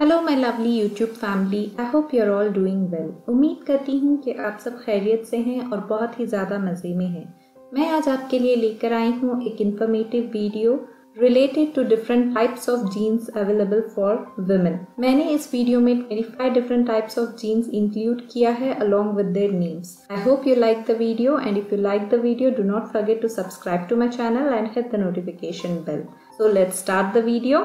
Hello my lovely YouTube family, I hope you are all doing well. उम्मीद करती हूँ कि आप सब खैरियत से हैं और बहुत ही ज़्यादा मज़े में हैं। मैं आज आपके लिए लेकर आई हूँ एक informative video related to different types of jeans available for women. मैंने इस वीडियो में 25 different types of jeans include किया है along with their names. I hope you like the video and if you like the video do not forget to subscribe to my channel and hit the notification bell. So let's start the video.